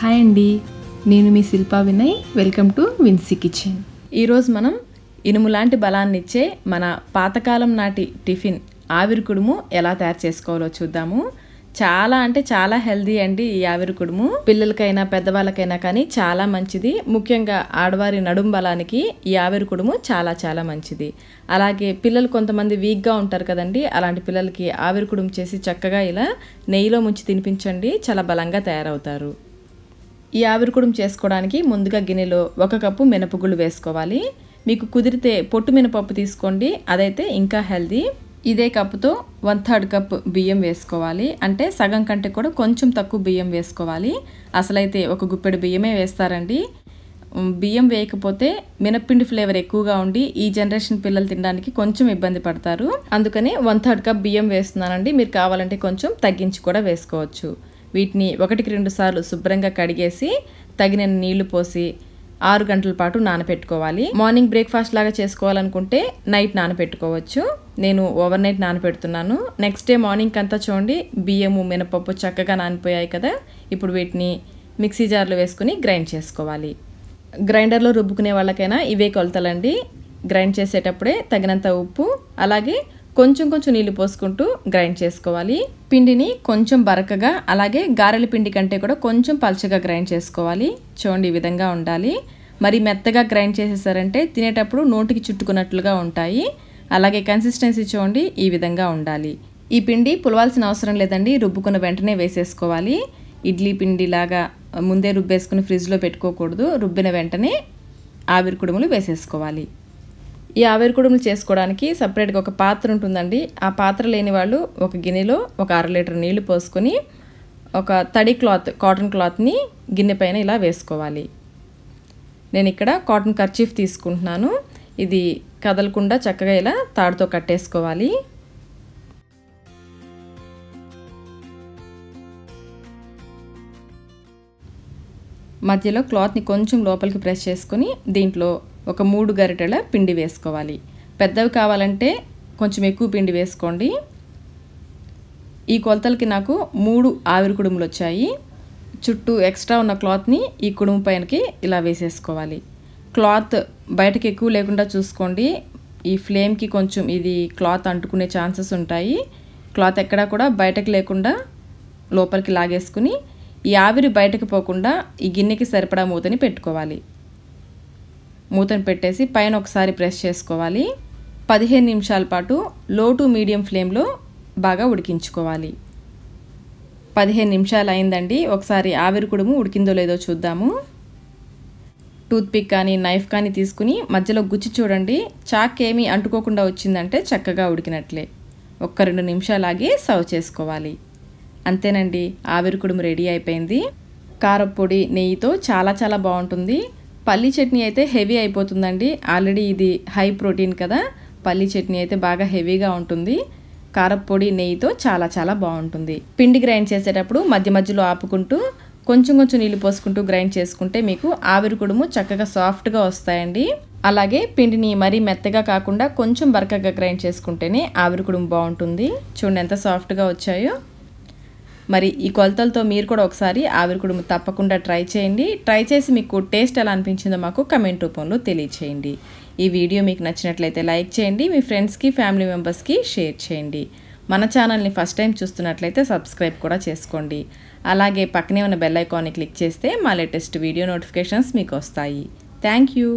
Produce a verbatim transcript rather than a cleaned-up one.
हाय अंडी नेनु मी Shilpa Vinay welcome to Vincy kitchen. ई रोज़ु मनम इनुमु लांटि बलान्नि इच्चे मन पातकालं नाटी टिफिन आविरि कुडुमु एला तयारु चेसुकोवालो चूद्दामु। చాలా అంటే చాలా హెల్దీ అండి ఈ ఆవిరి కుడుము, పిల్లలకైనా పెద్దవాళ్ళకైనా కానీ చాలా మంచిది। ముఖ్యంగా ఆడవారి నడుం బలానికి ఈ ఆవిరి కుడుము చాలా చాలా మంచిది। అలాగే పిల్లలు కొంతమంది వీక్ గా ఉంటారు కదండి, అలాంటి పిల్లలకి ఆవిరి కుడుము చేసి చక్కగా ఇలా నెయ్యిలో ముంచి తినిపించండి, చాలా బలంగా తయారవుతారు। ఈ ఆవిరి కుడుము చేసుకోవడానికి ముందుగా గిన్నెలో ఒక కప్పు మినపగుళ్ళు వేసుకోవాలి। మీకు కుదిరితే పొట్టు మినపప్పు తీసుకోండి, అదైతే ఇంకా హెల్దీ। ఇదే కప్పుతో వన్ థర్డ్ కప్ బియ్యం వేసుకోవాలి, అంటే సగం కంటే కూడా కొంచెం తక్కువ బియ్యం వేసుకోవాలి। అసలైతే ఒక గుప్పెడు బియ్యమే వేస్తారండి। బియ్యం వేయకపోతే మినప్పిండి ఫ్లేవర్ ఎక్కువగా ఉండి ఈ జనరేషన్ పిల్లలు తినడానికి కొంచెం ఇబ్బంది పడతారు, అందుకనే వన్ థర్డ్ కప్ బియ్యం వేస్తున్నానండి। మీరు కావాలంటే కొంచెం తగ్గించి కూడా వేసుకోవచ్చు। వీటిని ఒకటికి రెండు సార్లు శుభ్రంగా కడిగేసి తగినన్ని నీళ్లు పోసి ఆరు గంటల పాటు నానబెట్టుకోవాలి। మార్నింగ్ బ్రేక్ఫాస్ట్ లాగా చేసుకోవాలనుకుంటే నైట్ నానబెట్టుకోవచ్చు, నేను ఓవర్ నైట్ నానబెడుతున్నాను। నెక్స్ట్ డే మార్నింగ్ అంతా చూడండి బియ్యము మినపప్పు చక్కగా నానిపోయాయి కదా, ఇప్పుడు వీటిని మిక్సీ జార్లో వేసుకుని గ్రైండ్ చేసుకోవాలి। గ్రైండర్లో రుబ్బుకునే వాళ్ళకైనా ఇవే కొలతలండి। గ్రైండ్ చేసేటప్పుడే తగినంత ఉప్పు అలాగే కొంచెం కొంచెం నీళ్లు పోసుకుంటూ గ్రైండ్ చేసుకోవాలి। పిండిని కొంచెం బరకగా అలాగే గారెల పిండి కంటే కూడా కొంచెం పల్చగా గ్రైండ్ చేసుకోవాలి। చూడండి ఈ విధంగా ఉండాలి, మరి మెత్తగా గ్రైండ్ చేసేసారంటే తినేటప్పుడు నోటికి చుట్టుకున్నట్లుగా ఉంటాయి। అలాగే కన్సిస్టెన్సీ చూడండి ఈ విధంగా ఉండాలి। ఈ పిండి పులవాల్సిన అవసరం లేదండి, రుబ్బుకున్న వెంటనే వేసేసుకోవాలి। ఇడ్లీ పిండిలాగా ముందే రుబ్బేసుకుని ఫ్రిడ్జ్లో పెట్టుకోకూడదు, రుబ్బిన వెంటనే ఆవిరి కుడుములు వేసేసుకోవాలి। ఈ ఆవిరి కుడుములు చేసుకోవడానికి సపరేట్గా ఒక పాత్ర ఉంటుందండి, ఆ పాత్ర లేని వాళ్ళు ఒక గిన్నెలో ఒక అర లీటర్ నీళ్లు పోసుకొని ఒక తడి క్లాత్ కాటన్ క్లాత్ని గిన్నె పైన ఇలా వేసుకోవాలి। నేను ఇక్కడ కాటన్ కర్చీఫ్ తీసుకుంటున్నాను, ఇది కదలకుండా చక్కగా ఇలా తాడుతో కట్టేసుకోవాలి। మధ్యలో క్లాత్ని కొంచెం లోపలికి ప్రెస్ చేసుకొని దీంట్లో ఒక మూడు గరిటెల పిండి వేసుకోవాలి। పెద్దవి కావాలంటే కొంచెం ఎక్కువ పిండి వేసుకోండి। ఈ కొలతలకి నాకు మూడు ఆవిరి కుడుములు వచ్చాయి। చుట్టూ ఎక్స్ట్రా ఉన్న క్లాత్ని ఈ కుడుము పైనకి ఇలా వేసేసుకోవాలి। క్లాత్ బయటకి ఎక్కువ లేకుండా చూసుకోండి, ఈ ఫ్లేమ్కి కొంచెం ఇది క్లాత్ అంటుకునే ఛాన్సెస్ ఉంటాయి। క్లాత్ ఎక్కడా కూడా బయటకు లేకుండా లోపలికి లాగేసుకుని ఈ ఆవిరి బయటకు పోకుండా ఈ గిన్నెకి సరిపడా మూతని పెట్టుకోవాలి। మూతను పెట్టేసి పైన ఒకసారి ప్రెస్ చేసుకోవాలి। పదిహేను నిమిషాల పాటు లో టు మీడియం ఫ్లేమ్లో బాగా ఉడికించుకోవాలి। పదిహేను నిమిషాలు అయిందండి, ఒకసారి ఆవిరి కుడుము ఉడికిందో లేదో చూద్దాము। టూత్పిక్ కానీ నైఫ్ కానీ తీసుకుని మధ్యలో గుచ్చి చూడండి, చాక్ ఏమీ అంటుకోకుండా వచ్చిందంటే చక్కగా ఉడికినట్లే। ఒక్క రెండు నిమిషాలు ఆగి సర్వ్ చేసుకోవాలి, అంతేనండి ఆవిరి కుడుము రెడీ అయిపోయింది। కారపొడి నెయ్యితో చాలా చాలా బాగుంటుంది। పల్లి చట్నీ అయితే హెవీ అయిపోతుందండి, ఆల్రెడీ ఇది హై ప్రోటీన్ కదా, పల్లి చట్నీ అయితే బాగా హెవీగా ఉంటుంది। కారపొడి నెయ్యితో చాలా చాలా బాగుంటుంది। పిండి గ్రైండ్ చేసేటప్పుడు మధ్య మధ్యలో ఆపుకుంటూ కొంచెం కొంచెం నీళ్ళు పోసుకుంటూ గ్రైండ్ చేసుకుంటే మీకు ఆవిరి కుడుము చక్కగా సాఫ్ట్గా వస్తాయండి। అలాగే పిండిని మరీ మెత్తగా కాకుండా కొంచెం బరకగా గ్రైండ్ చేసుకుంటేనే ఆవిరి కుడుము బాగుంటుంది। చూడండి ఎంత సాఫ్ట్గా వచ్చాయో। మరి ఈ కొలతలతో మీరు కూడా ఒకసారి ఆవిరి కుడుము తప్పకుండా ట్రై చేయండి। ట్రై చేసి మీకు టేస్ట్ ఎలా అనిపించిందో మాకు కమెంట్ రూపంలో తెలియచేయండి। ఈ వీడియో మీకు నచ్చినట్లయితే లైక్ చేయండి, మీ ఫ్రెండ్స్కి ఫ్యామిలీ మెంబర్స్కి షేర్ చేయండి। మన ఛానల్ని ఫస్ట్ టైం చూస్తున్నట్లయితే సబ్స్క్రైబ్ కూడా చేసుకోండి, అలాగే పక్కనే ఉన్న బెల్ ఐకాన్ని క్లిక్ చేస్తే మా లేటెస్ట్ వీడియో నోటిఫికేషన్స్ మీకు వస్తాయి। Thank you.